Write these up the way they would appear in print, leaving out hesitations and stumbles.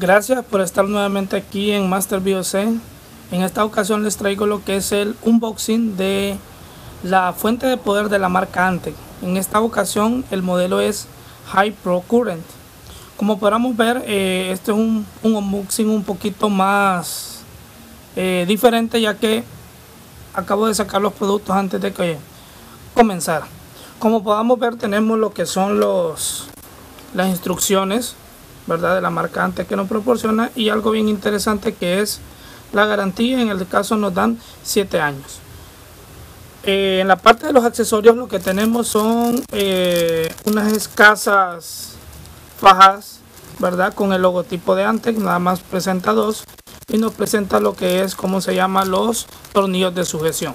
Gracias por estar nuevamente aquí en Master VOC. En esta ocasión les traigo lo que es el unboxing de la fuente de poder de la marca Antec. En esta ocasión el modelo es HC Pro Current. Como podamos ver, este es un unboxing un poquito más diferente, ya que acabo de sacar los productos antes de que comenzar. Como podamos ver, tenemos lo que son las instrucciones, ¿verdad?, de la marca Antec que nos proporciona, y algo bien interesante que es la garantía. En el caso nos dan 7 años. En la parte de los accesorios, lo que tenemos son unas escasas fajas, ¿verdad?, con el logotipo de Antec. Nada más presenta dos y nos presenta lo que es, como se llama, los tornillos de sujeción.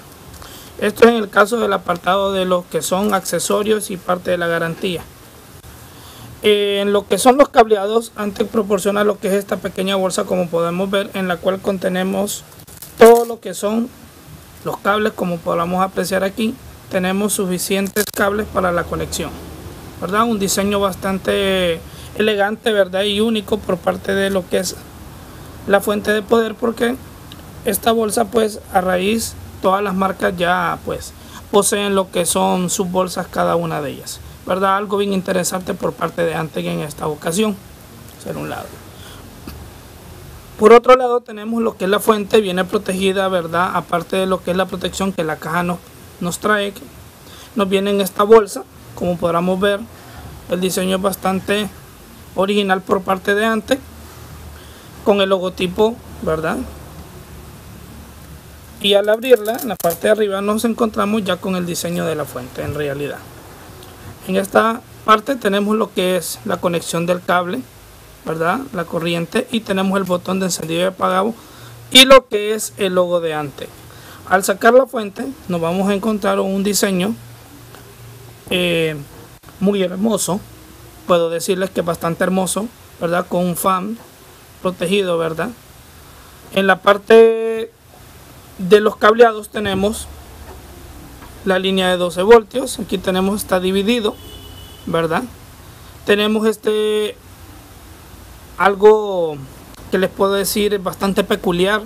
Esto es en el caso del apartado de los que son accesorios y parte de la garantía. En lo que son los cableados, Antec proporciona lo que es esta pequeña bolsa, como podemos ver, en la cual contenemos todo lo que son los cables. Como podamos apreciar aquí, tenemos suficientes cables para la conexión, ¿verdad? Un diseño bastante elegante, ¿verdad?, y único por parte de lo que es la fuente de poder, porque esta bolsa, pues, a raíz, todas las marcas ya, pues, poseen lo que son sus bolsas, cada una de ellas, ¿verdad? Algo bien interesante por parte de Antec en esta ocasión. Por un lado. Por otro lado, tenemos lo que es la fuente, viene protegida, ¿verdad? Aparte de lo que es la protección que la caja nos trae, nos viene en esta bolsa. Como podamos ver, el diseño es bastante original por parte de Antec, con el logotipo, ¿verdad? Y al abrirla, en la parte de arriba nos encontramos ya con el diseño de la fuente en realidad. En esta parte tenemos lo que es la conexión del cable, ¿verdad?, la corriente, y tenemos el botón de encendido y apagado y lo que es el logo de Antec. Al sacar la fuente nos vamos a encontrar un diseño muy hermoso. Puedo decirles que es bastante hermoso, ¿verdad?, con un fan protegido, ¿verdad? En la parte de los cableados tenemos la línea de 12 voltios, aquí tenemos, está dividido, ¿verdad? Tenemos algo que les puedo decir es bastante peculiar,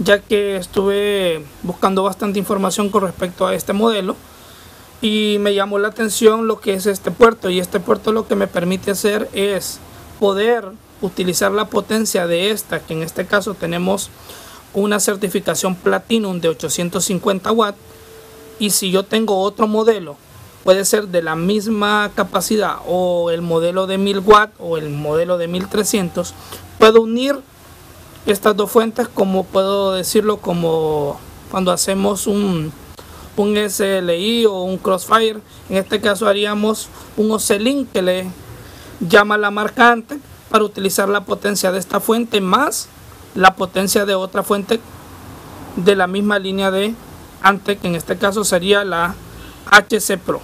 ya que estuve buscando bastante información con respecto a este modelo y me llamó la atención lo que es este puerto, y este puerto lo que me permite hacer es poder utilizar la potencia de esta, que en este caso tenemos una certificación Platinum de 850 watts. Y si yo tengo otro modelo, puede ser de la misma capacidad, o el modelo de 1000 watts o el modelo de 1300, puedo unir estas dos fuentes, como puedo decirlo, como cuando hacemos un SLI o un Crossfire. En este caso haríamos un Ocelín, que le llama la marca Antec, para utilizar la potencia de esta fuente más la potencia de otra fuente de la misma línea de Antec, que en este caso sería la HC Pro,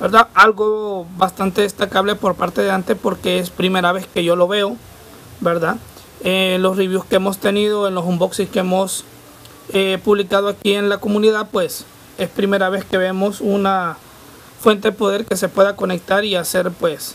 ¿verdad? Algo bastante destacable por parte de Antec, porque es primera vez que yo lo veo, ¿verdad? Los reviews que hemos tenido, en los unboxings que hemos publicado aquí en la comunidad, pues es primera vez que vemos una fuente de poder que se pueda conectar y hacer, pues,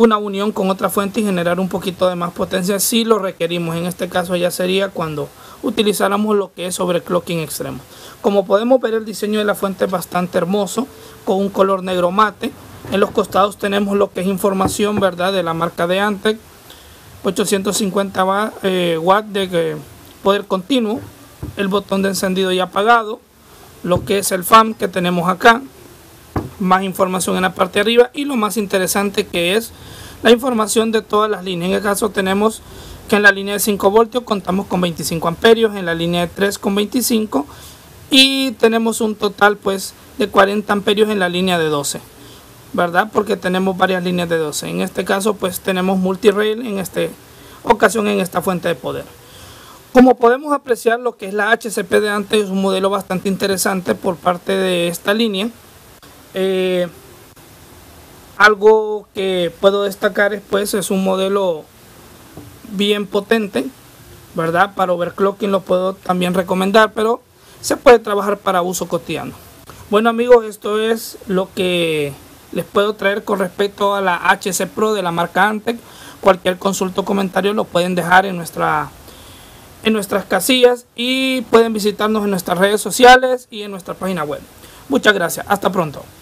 una unión con otra fuente y generar un poquito de más potencia si lo requerimos. En este caso ya sería cuando utilizáramos lo que es sobreclocking extremo. Como podemos ver, el diseño de la fuente es bastante hermoso, con un color negro mate. En los costados tenemos lo que es información, ¿verdad?, de la marca de Antec, 850 watts de poder continuo, el botón de encendido y apagado, lo que es el fan que tenemos acá, más información en la parte de arriba, y lo más interesante que es la información de todas las líneas. En el caso tenemos que en la línea de 5 voltios contamos con 25 amperios, en la línea de 3 con 25, y tenemos un total, pues, de 40 amperios en la línea de 12, ¿verdad?, porque tenemos varias líneas de 12. En este caso, pues, tenemos multirail en esta ocasión en esta fuente de poder. Como podemos apreciar, lo que es la HCP de Antec es un modelo bastante interesante por parte de esta línea. Algo que puedo destacar es, pues, es un modelo bien potente, ¿verdad? Para overclocking lo puedo también recomendar, pero se puede trabajar para uso cotidiano. Bueno amigos, esto es lo que les puedo traer con respecto a la HC Pro de la marca Antec. Cualquier consulta o comentario lo pueden dejar en nuestras casillas y pueden visitarnos en nuestras redes sociales y en nuestra página web. Muchas gracias, hasta pronto.